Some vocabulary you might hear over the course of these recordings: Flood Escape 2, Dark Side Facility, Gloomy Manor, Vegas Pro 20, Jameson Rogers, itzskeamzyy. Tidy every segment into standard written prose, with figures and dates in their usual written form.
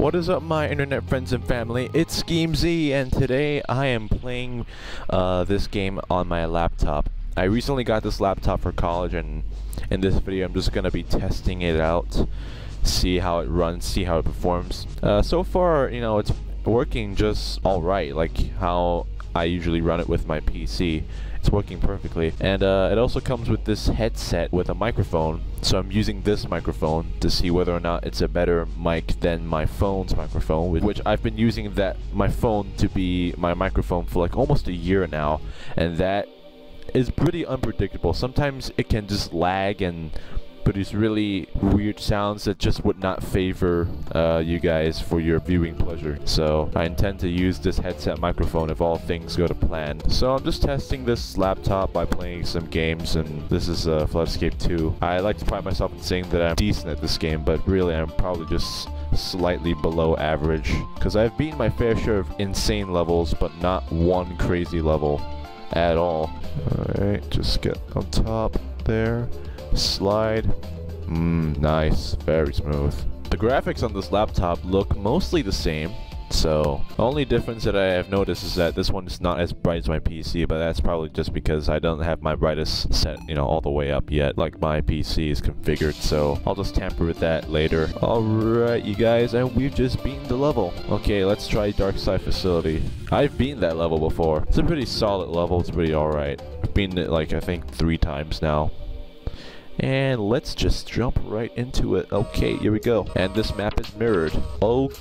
What is up, my internet friends and family? It's itzskeamzyy, and today I am playing this game on my laptop. I recently got this laptop for college, and in this video I'm just going to be testing it out, see how it runs, see how it performs. So far, you know, it's working just alright, like how I usually run it with my PC. It's working perfectly. And it also comes with this headset with a microphone. So I'm using this microphone to see whether or not it's a better mic than my phone's microphone, which I've been using my phone to be my microphone for like almost a year now, and that is pretty unpredictable. Sometimes it can just lag and produce really weird sounds that just would not favor you guys for your viewing pleasure. So I intend to use this headset microphone if all things go to plan. So I'm just testing this laptop by playing some games, and this is Flood Escape 2. I like to pride myself in saying that I'm decent at this game, but really I'm probably just slightly below average, because I've beaten my fair share of insane levels, but not one crazy level at all. Alright, just get on top there. Slide. Nice. Very smooth. The graphics on this laptop look mostly the same, so the only difference that I have noticed is that this one is not as bright as my PC, but that's probably just because I don't have my brightest set, you know, all the way up yet, like my PC is configured, so I'll just tamper with that later. Alright, you guys, and we've just beaten the level. Okay, let's try Dark Side Facility. I've beaten that level before. It's a pretty solid level, it's pretty alright. I've beaten it like, I think, 3 times now. And let's just jump right into it. Okay, here we go. And this map is mirrored. Oh,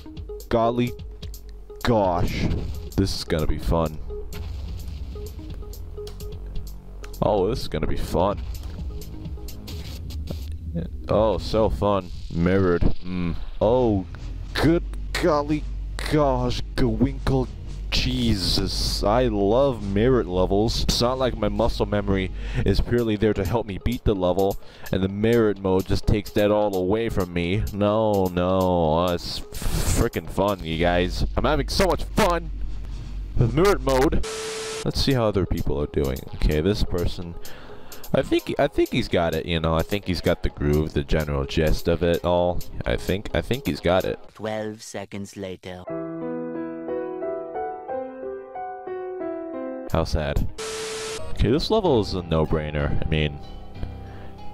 golly gosh. This is gonna be fun. Oh, this is gonna be fun. Oh, so fun. Mirrored. Oh, good golly gosh, gawinkle. Jesus, I love mirrored levels. It's not like my muscle memory is purely there to help me beat the level, and the mirrored mode just takes that all away from me. No, it's freaking fun, you guys. I'm having so much fun with mirrored mode. Let's see how other people are doing. Okay, this person, I think he's got it, you know. I think he's got the groove, the general gist of it all. I think he's got it. 12 seconds later. How sad. Okay, this level is a no-brainer. I mean,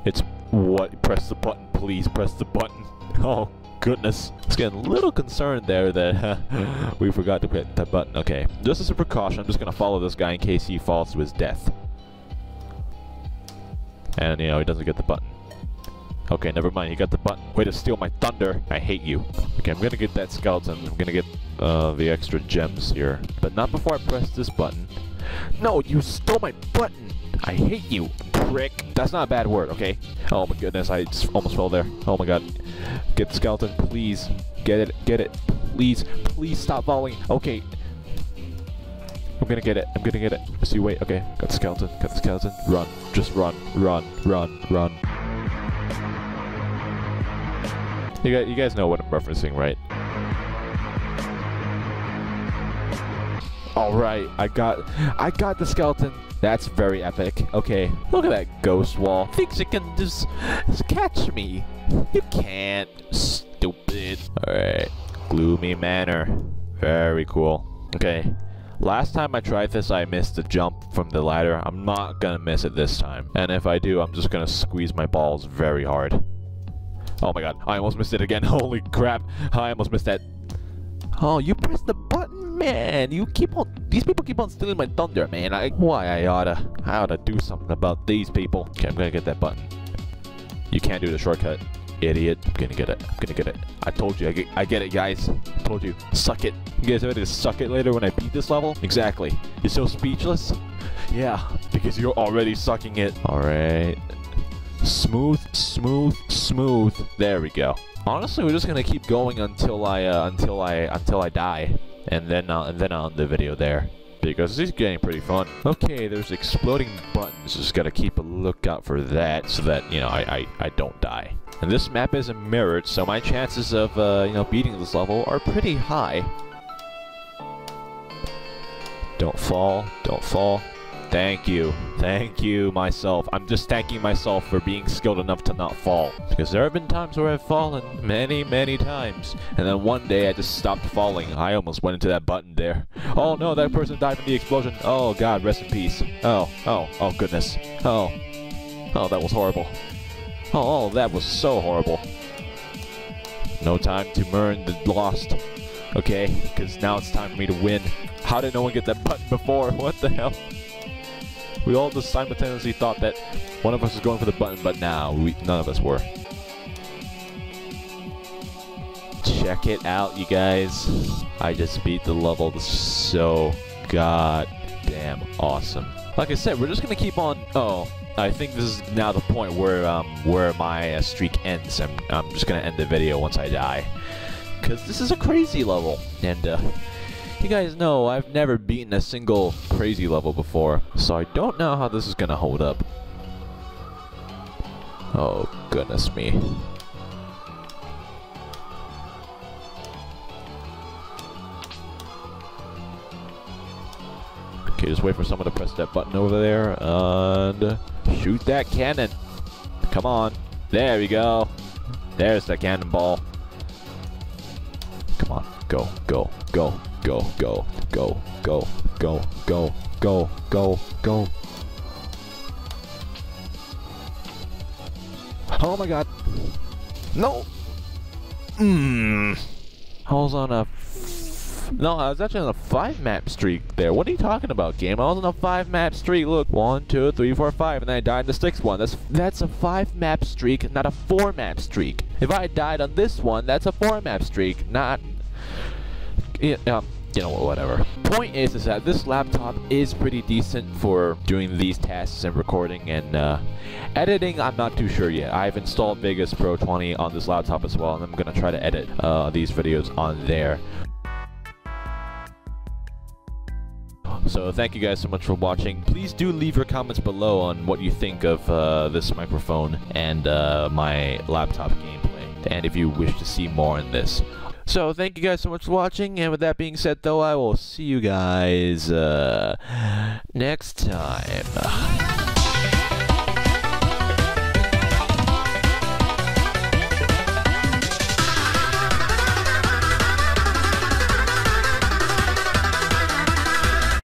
it's what? Press the button, please. Press the button. Oh, goodness. I was getting a little concerned there that we forgot to hit that button. Okay, just as a precaution, I'm just going to follow this guy in case he falls to his death. And, you know, he doesn't get the button. Okay, never mind. He got the button. Way to steal my thunder. I hate you. Okay, I'm going to get that skeleton. I'm going to get the extra gems here. But not before I press this button. No, you stole my button! I hate you, prick! That's not a bad word, okay? Oh my goodness, I almost fell there. Oh my god. Get the skeleton, please. Get it, please. Please stop falling. Okay. I'm gonna get it, I'm gonna get it. See, wait, okay. Got the skeleton, got the skeleton. Run, just run, run, run, run. You guys know what I'm referencing, right? Alright, I got the skeleton. That's very epic. Okay, look at that ghost wall. Thinks it can just catch me. You can't, stupid. Alright, Gloomy Manor. Very cool. Okay, last time I tried this, I missed the jump from the ladder. I'm not gonna miss it this time. And if I do, I'm just gonna squeeze my balls very hard. Oh my god, I almost missed it again. Holy crap, I almost missed that. Oh, you pressed the button? Man, these people keep on stealing my thunder, man. I oughta do something about these people. Okay, I'm gonna get that button. You can't do the shortcut, idiot. I'm gonna get it, I'm gonna get it. I told you, I get it, guys. I told you, suck it. You guys ready to suck it later when I beat this level? Exactly. You're so speechless? Yeah, because you're already sucking it. Alright. Smooth, smooth, smooth. There we go. Honestly, we're just gonna keep going until I die. And then I'll end the video there, because this is getting pretty fun. Okay, there's exploding buttons. Just gotta keep a lookout for that, so that, you know, I don't die. And this map isn't mirrored, so my chances of you know, beating this level are pretty high. Don't fall. Don't fall. Thank you. Thank you, myself. I'm just thanking myself for being skilled enough to not fall. Because there have been times where I've fallen many, many times. And then one day I just stopped falling. I almost went into that button there. Oh no, that person died in the explosion. Oh god, rest in peace. Oh, oh, oh goodness. Oh. Oh, that was horrible. Oh, that was so horrible. No time to mourn the lost. Okay, because now it's time for me to win. How did no one get that button before? What the hell? We all just simultaneously thought that one of us was going for the button, but now none of us were. Check it out, you guys. I just beat the level. This is so goddamn awesome. Like I said, we're just gonna keep on. Oh, I think this is now the point where my streak ends. I'm just gonna end the video once I die, because this is a crazy level, and you guys know I've never beaten a single crazy level before, so I don't know how this is gonna hold up. Oh goodness me. Okay, just wait for someone to press that button over there and shoot that cannon. Come on. There we go. There's the cannonball. Come on. Go, go, go, go, go, go, go, go, go, go, go, go. Oh my god. No. I was on a... No, I was actually on a 5-map streak there. What are you talking about, game? I was on a 5-map streak. Look, 1, 2, 3, 4, 5, and then I died in the 6th one. That's a 5-map streak, not a 4-map streak. If I died on this one, that's a 4-map streak, not... you know, whatever. Point is that this laptop is pretty decent for doing these tasks and recording and editing. I'm not too sure yet. I've installed Vegas Pro 20 on this laptop as well, and I'm gonna try to edit these videos on there. So thank you guys so much for watching. Please do leave your comments below on what you think of this microphone and my laptop gameplay, and if you wish to see more in this. So thank you guys so much for watching, and with that being said though, I will see you guys next time.